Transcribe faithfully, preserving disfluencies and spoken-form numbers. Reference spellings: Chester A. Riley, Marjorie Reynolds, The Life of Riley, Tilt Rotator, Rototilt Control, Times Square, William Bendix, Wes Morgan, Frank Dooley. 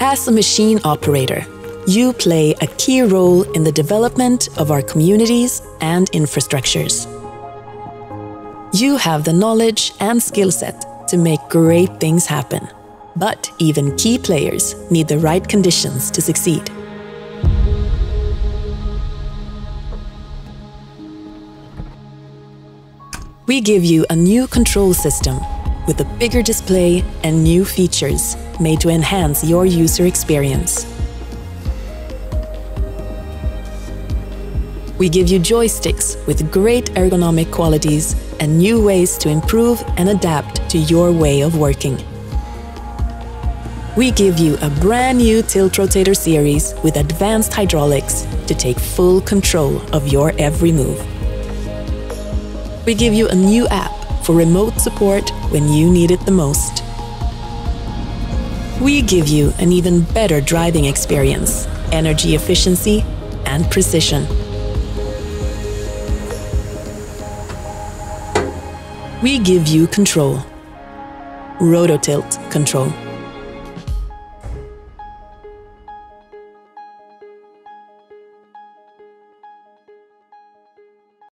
As a machine operator, you play a key role in the development of our communities and infrastructures. You have the knowledge and skill set to make great things happen. But even key players need the right conditions to succeed. We give you a new control system with a bigger display and new features made to enhance your user experience. We give you joysticks with great ergonomic qualities and new ways to improve and adapt to your way of working. We give you a brand new Tilt Rotator series with advanced hydraulics to take full control of your every move. We give you a new app for remote support when you need it the most. We give you an even better driving experience, energy efficiency, and precision. We give you control. Rototilt Control.